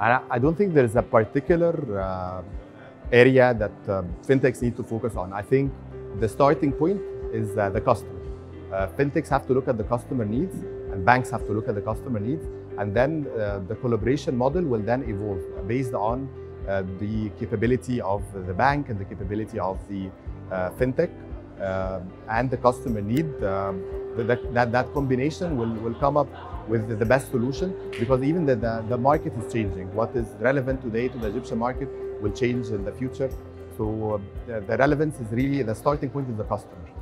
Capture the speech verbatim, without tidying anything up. And I don't think there is a particular uh, area that um, fintechs need to focus on. I think the starting point is uh, the customer. Uh, fintechs have to look at the customer needs, and banks have to look at the customer needs, and then uh, the collaboration model will then evolve based on uh, the capability of the bank and the capability of the uh, fintech uh, and the customer need. Um, that, that, that combination will, will come up with the best solution, because even the, the, the market is changing. What is relevant today to the Egyptian market will change in the future. So uh, the relevance is really, the starting point is the customer.